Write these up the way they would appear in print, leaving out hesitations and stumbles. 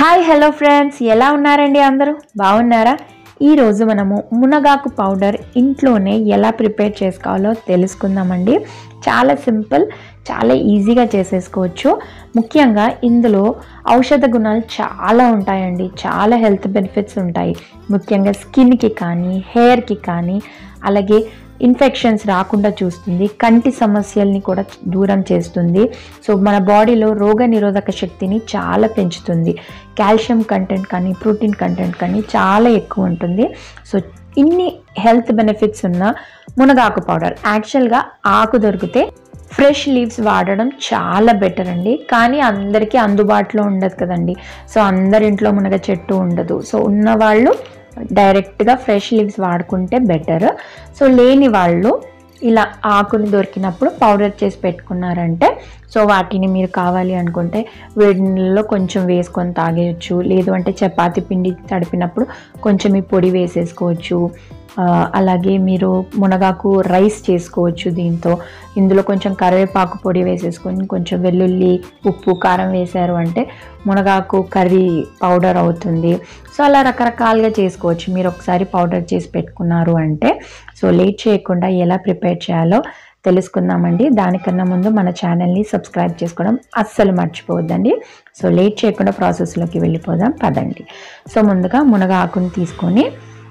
Hi hello friends, ఎలా ఉన్నారండి? అందరూ బాగున్నారా? ఈరోజు మనము మునగాకు పౌడర్ ఇంట్లోనే ఎలా ప్రిపేర్ చేసుకోవాలో తెలుసుకుందామండి. చాలా సింపుల్, చాలా ఈజీగా చేసేసుకోవచ్చు. ముఖ్యంగా ఇందులో ఔషధ గుణాలు చాలా ఉంటాయండి, చాలా హెల్త్ బెనిఫిట్స్ ఉంటాయి. ముఖ్యంగా స్కిన్కి కానీ, హెయిర్కి కానీ, అలాగే ఇన్ఫెక్షన్స్ రాకుండా చూస్తుంది, కంటి సమస్యల్ని కూడా దూరం చేస్తుంది. సో మన బాడీలో రోగ నిరోధక శక్తిని చాలా పెంచుతుంది. కాల్షియం కంటెంట్ కానీ, ప్రోటీన్ కంటెంట్ కానీ చాలా ఎక్కువ ఉంటుంది. సో ఇన్ని హెల్త్ బెనిఫిట్స్ ఉన్న మునగాకు పౌడర్, యాక్చువల్గా ఆకు దొరికితే ఫ్రెష్ లీవ్స్ వాడడం చాలా బెటర్ అండి. కానీ అందరికీ అందుబాటులో ఉండదు కదండి. సో అందరింట్లో మునగ చెట్టు ఉండదు. సో ఉన్నవాళ్ళు డైరెక్ట్గా ఫ్రెష్ లీవ్స్ వాడుకుంటే బెటర్. సో లేని వాళ్ళు ఇలా ఆకుని దొరికినప్పుడు పౌడర్ చేసి పెట్టుకున్నారంటే, సో వాటిని మీరు కావాలి అనుకుంటే వేడి నీళ్ళలో కొంచెం వేసుకొని తాగేయచ్చు. లేదు అంటే చపాతీ పిండి తడిపినప్పుడు కొంచెం ఈ పొడి వేసేసుకోవచ్చు. అలాగే మీరు మునగాకు రైస్ చేసుకోవచ్చు. దీంతో ఇందులో కొంచెం కరివేపాకు పొడి వేసేసుకొని కొంచెం వెల్లుల్లి, ఉప్పు, కారం వేశారు అంటే మునగాకు కర్రీ పౌడర్ అవుతుంది. సో అలా రకరకాలుగా చేసుకోవచ్చు. మీరు ఒకసారి పౌడర్ చేసి పెట్టుకున్నారు అంటే. సో లేట్ చేయకుండా ఎలా ప్రిపేర్ చేయాలో తెలుసుకుందామండి. దానికన్నా ముందు మన ఛానల్ని సబ్స్క్రైబ్ చేసుకోవడం అస్సలు మర్చిపోవద్దండి. సో లేట్ చేయకుండా ప్రాసెస్లోకి వెళ్ళిపోదాం, పదండి. సో ముందుగా మునగ ఆకుని తీసుకొని,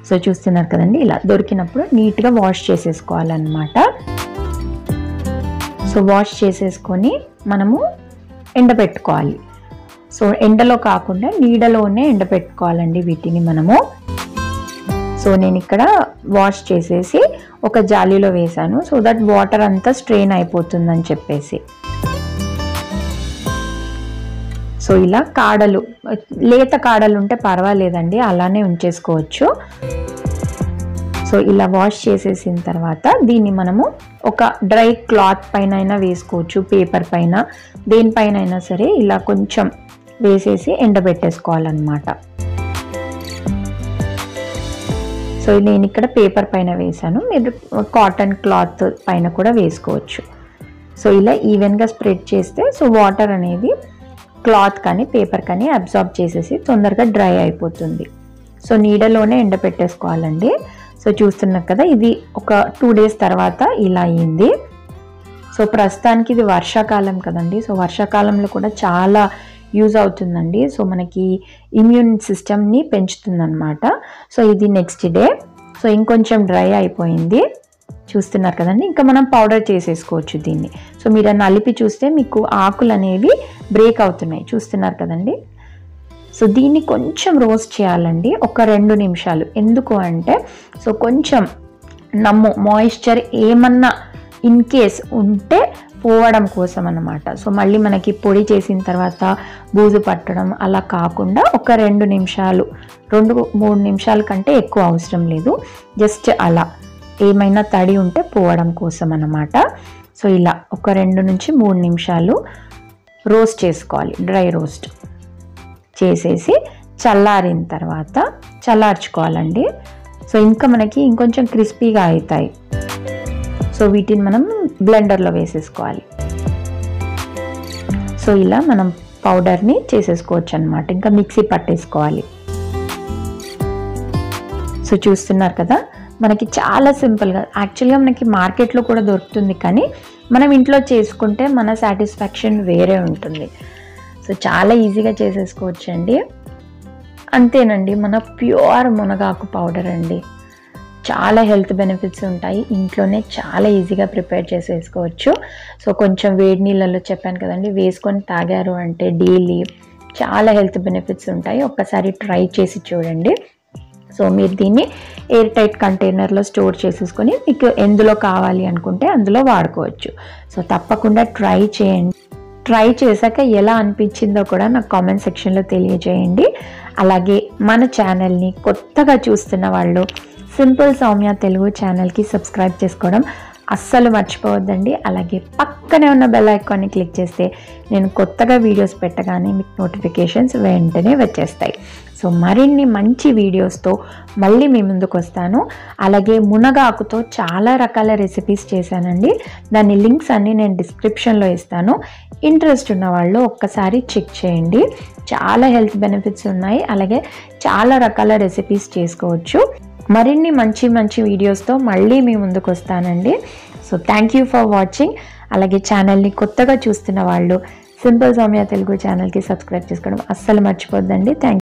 సో చూస్తున్నారు కదండి, ఇలా దొరికినప్పుడు నీట్గా వాష్ చేసేసుకోవాలన్నమాట. సో వాష్ చేసేసుకొని మనము ఎండబెట్టుకోవాలి. సో ఎండలో కాకుండా నీడలోనే ఎండబెట్టుకోవాలండి వీటిని మనము. సో నేను ఇక్కడ వాష్ చేసేసి ఒక జాలీలో వేసాను, సో దట్ వాటర్ అంతా స్ట్రెయిన్ అయిపోతుందని చెప్పేసి. సో ఇలా కాడలు, లేత కాడలు ఉంటే పర్వాలేదండి, అలానే ఉంచేసుకోవచ్చు. సో ఇలా వాష్ చేసేసిన తర్వాత దీన్ని మనము ఒక డ్రై క్లాత్ పైన అయినా వేసుకోవచ్చు, పేపర్ పైన, దేనిపైన అయినా సరే ఇలా కొంచెం వేసేసి ఎండబెట్టేసుకోవాలన్నమాట. సో నేను ఇక్కడ పేపర్ పైన వేసాను, మీరు కాటన్ క్లాత్ పైన కూడా వేసుకోవచ్చు. సో ఇలా ఈవెన్గా స్ప్రెడ్ చేస్తే సో వాటర్ అనేది క్లాత్ కానీ పేపర్ కానీ అబ్జార్బ్ చేసేసి తొందరగా డ్రై అయిపోతుంది. సో నీడలోనే ఎండబెట్టేసుకోవాలండి. సో చూస్తున్నారు కదా, ఇది ఒక 2 days తర్వాత ఇలా అయింది. సో ప్రస్తుతానికి ఇది వర్షాకాలం కదండి. సో వర్షాకాలంలో కూడా చాలా యూజ్ అవుతుందండి. సో మనకి ఇమ్యూన్ సిస్టమ్ని పెంచుతుందన్నమాట. సో ఇది నెక్స్ట్ డే. సో ఇంకొంచెం డ్రై అయిపోయింది, చూస్తున్నారు కదండి. ఇంకా మనం పౌడర్ చేసేసుకోవచ్చు దీన్ని. సో మీరు నలిపి చూస్తే మీకు ఆకులు అనేవి బ్రేక్ అవుతున్నాయి, చూస్తున్నారు కదండి. సో దీన్ని కొంచెం రోస్ట్ చేయాలండి, ఒక 2 నిమిషాలు. ఎందుకు అంటే సో కొంచెం నమ్ము మాయిశ్చర్ ఏమన్నా ఇన్ కేస్ ఉంటే పోవడం కోసం అన్నమాట. సో మళ్ళీ మనకి పొడి చేసిన తర్వాత బూజు పట్టడం అలా కాకుండా ఒక 2 నిమిషాలు, 2-3 నిమిషాల కంటే ఎక్కువ అవసరం లేదు. జస్ట్ అలా ఏమైనా తడి ఉంటే పోవడం కోసం అన్నమాట. సో ఇలా ఒక 2-3 నిమిషాలు రోస్ట్ చేసుకోవాలి, డ్రై రోస్ట్ చేసేసి చల్లారిన తర్వాత చల్లార్చుకోవాలండి. సో ఇంకా మనకి ఇంకొంచెం క్రిస్పీగా అవుతాయి. సో వీటిని మనం బ్లెండర్లో వేసేసుకోవాలి. సో ఇలా మనం పౌడర్ని చేసేసుకోవచ్చు అన్నమాట. ఇంకా మిక్సీ పట్టేసుకోవాలి. సో చూస్తున్నారు కదా, మనకి చాలా సింపుల్గా, యాక్చువల్గా మనకి మార్కెట్లో కూడా దొరుకుతుంది, కానీ మనం ఇంట్లో చేసుకుంటే మన సాటిస్ఫాక్షన్ వేరే ఉంటుంది. సో చాలా ఈజీగా చేసేసుకోవచ్చు అండి. అంతేనండి, మన ప్యూర్ మునగాకు పౌడర్ అండి. చాలా హెల్త్ బెనిఫిట్స్ ఉంటాయి, ఇంట్లోనే చాలా ఈజీగా ప్రిపేర్ చేసేసుకోవచ్చు. సో కొంచెం వేడి నీళ్ళల్లో చెప్పాను కదండి, వేసుకొని తాగారు అంటే డైలీ చాలా హెల్త్ బెనిఫిట్స్ ఉంటాయి. ఒక్కసారి ట్రై చేసి చూడండి. సో మీరు దీన్ని ఎయిర్ టైట్ కంటైనర్లో స్టోర్ చేసేసుకొని మీకు ఎందులో కావాలి అనుకుంటే అందులో వాడుకోవచ్చు. సో తప్పకుండా ట్రై చేయండి. ట్రై చేశాక ఎలా అనిపించిందో కూడా నాకు కామెంట్ సెక్షన్లో తెలియజేయండి. అలాగే మన ఛానల్ని కొత్తగా చూస్తున్న వాళ్ళు సింపుల్ సౌమ్య తెలుగు ఛానల్కి సబ్స్క్రైబ్ చేసుకోవడం అస్సలు మర్చిపోవద్దండి. అలాగే పక్కనే ఉన్న బెల్ ఐకాన్ని క్లిక్ చేస్తే నేను కొత్తగా వీడియోస్ పెట్టగానే మీకు నోటిఫికేషన్స్ వెంటనే వచ్చేస్తాయి. సో మరిన్ని మంచి వీడియోస్తో మళ్ళీ మీ ముందుకు వస్తాను. అలాగే మునగాకుతో చాలా రకాల రెసిపీస్ చేశానండి, దాని లింక్స్ అన్నీ నేను డిస్క్రిప్షన్లో ఇస్తాను. ఇంట్రెస్ట్ ఉన్న వాళ్ళు ఒక్కసారి చెక్ చేయండి. చాలా హెల్త్ బెనిఫిట్స్ ఉన్నాయి, అలాగే చాలా రకాల రెసిపీస్ చేసుకోవచ్చు. మరిన్ని మంచి మంచి వీడియోస్తో మళ్ళీ మీ ముందుకు వస్తానండి. So thank you for watching. అలాగే ఛానల్ని కొత్తగా చూస్తున్న వాళ్ళు సింపుల్ సౌమ్య తెలుగు ఛానల్కి సబ్స్క్రైబ్ చేసుకోవడం అస్సలు మర్చిపోద్దండి. Thank you.